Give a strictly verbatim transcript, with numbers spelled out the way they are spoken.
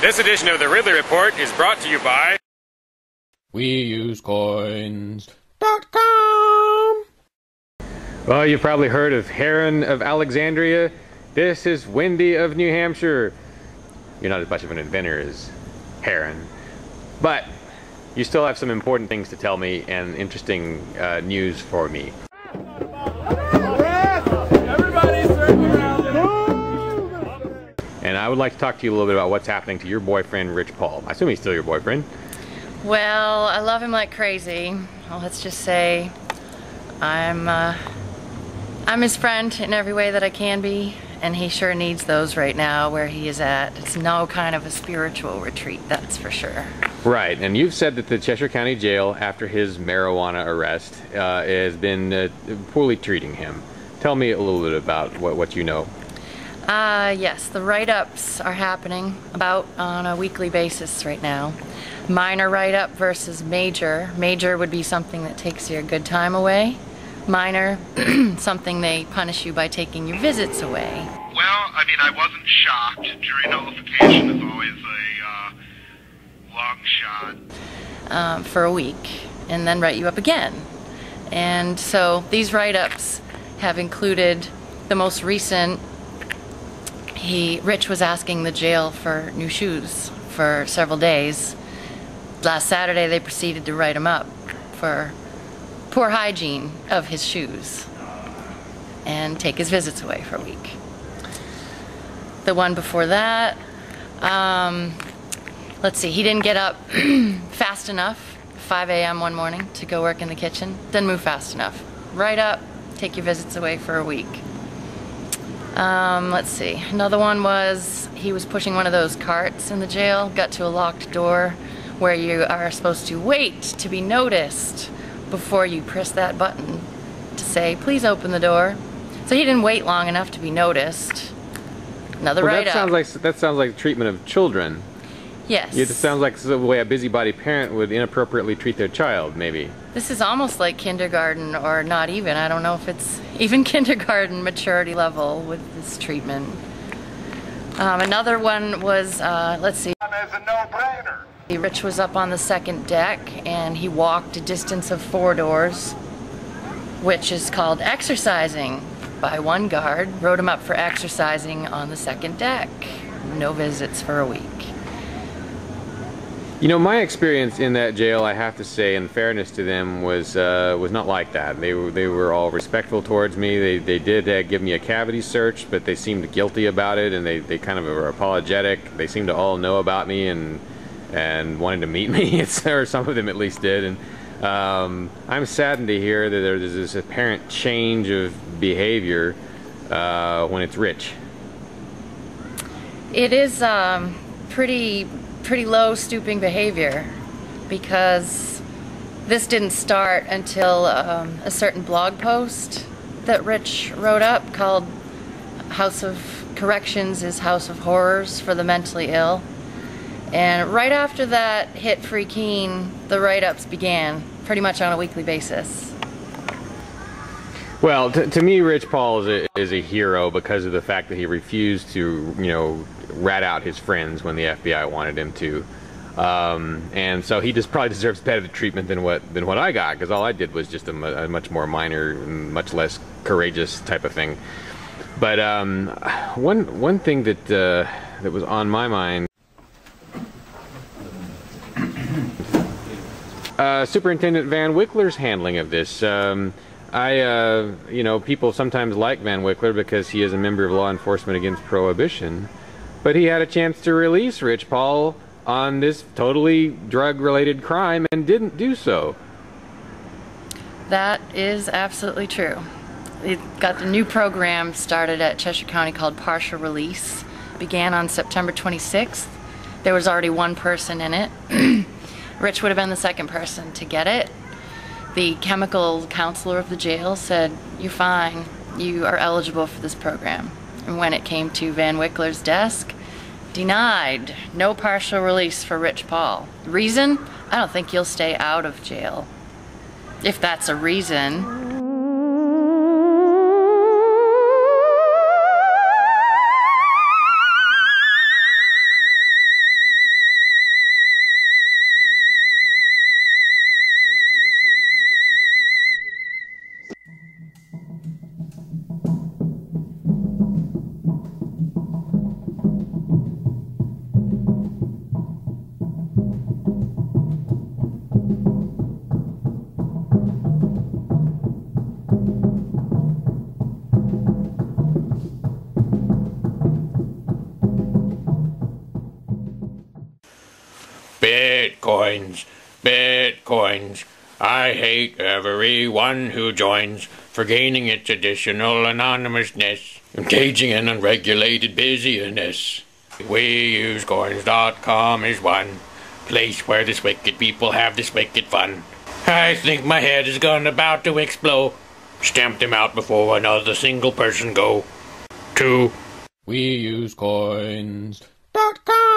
This edition of the Ridley Report is brought to you by We Use Coins dot com. Well, you've probably heard of Heron of Alexandria. This is Wendy of New Hampshire. You're not as much of an inventor as Heron, but you still have some important things to tell me and interesting uh, news for me. And I would like to talk to you a little bit about what's happening to your boyfriend, Rich Paul. I assume he's still your boyfriend. Well, I love him like crazy. Well, let's just say I'm uh, I'm his friend in every way that I can be, and he sure needs those right now where he is at. It's no kind of a spiritual retreat, that's for sure. Right, and you've said that the Cheshire County Jail, after his marijuana arrest, uh, has been uh, poorly treating him. Tell me a little bit about what, what you know. Uh, yes, the write-ups are happening about on a weekly basis right now. Minor write-up versus major. Major would be something that takes your good time away. Minor, something they punish you by taking your visits away. Well, I mean, I wasn't shocked. Jury nullification is always a uh, long shot. Um, for a week, and then write you up again. And so these write-ups have included the most recent. He, Rich was asking the jail for new shoes for several days. Last Saturday they proceeded to write him up for poor hygiene of his shoes and take his visits away for a week. The one before that, um, let's see, he didn't get up fast enough, five A M one morning to go work in the kitchen, didn't move fast enough. Right up, take your visits away for a week. Um, let's see, another one was he was pushing one of those carts in the jail, got to a locked door where you are supposed to wait to be noticed before you press that button to say, please open the door. So he didn't wait long enough to be noticed. Another well, write-up. That sounds like, that sounds like treatment of children. Yes. It sounds like the way a busybody parent would inappropriately treat their child, maybe. This is almost like kindergarten, or not even. I don't know if it's even kindergarten maturity level with this treatment. Um, another one was, uh, let's see. That's a no-brainer. Rich was up on the second deck, and he walked a distance of four doors, which is called exercising by one guard. Wrote him up for exercising on the second deck. No visits for a week. You know, my experience in that jail, I have to say, in fairness to them, was uh, was not like that. They were they were all respectful towards me. They they did uh, give me a cavity search, but they seemed guilty about it, and they they kind of were apologetic. They seemed to all know about me and and wanted to meet me, or some of them at least did. And um, I'm saddened to hear that there's this apparent change of behavior uh, when it's Rich. It is um, pretty. pretty low stooping behavior, because this didn't start until um, a certain blog post that Rich wrote up called House of Corrections is House of Horrors for the Mentally Ill. And right after that hit Free Keen, the write-ups began pretty much on a weekly basis. Well, to, to me, Rich Paul is a, is a hero because of the fact that he refused to, you know, rat out his friends when the F B I wanted him to, um, and so he just probably deserves better treatment than what than what I got, because all I did was just a, a much more minor, much less courageous type of thing. But um, one one thing that uh, that was on my mind, uh, Superintendent Van Wickler's handling of this. Um, I, uh, you know, people sometimes like Van Wickler because he is a member of law enforcement against prohibition, but he had a chance to release Rich Paul on this totally drug-related crime and didn't do so. That is absolutely true. It got the new program started at Cheshire County called Partial Release. Began on September twenty-sixth. There was already one person in it. Rich would have been the second person to get it. The chemical counselor of the jail said, you're fine, you are eligible for this program. And when it came to Van Wickler's desk, denied, no partial release for Rich Paul. Reason? I don't think you'll stay out of jail. If that's a reason. Bitcoins, Bitcoins. I hate everyone who joins for gaining its additional anonymousness, engaging in unregulated busyness. We use coins dot com is one place where this wicked people have this wicked fun. I think my head is gone about to explode. Stamp them out before another single person go. Two. We use coins dot com.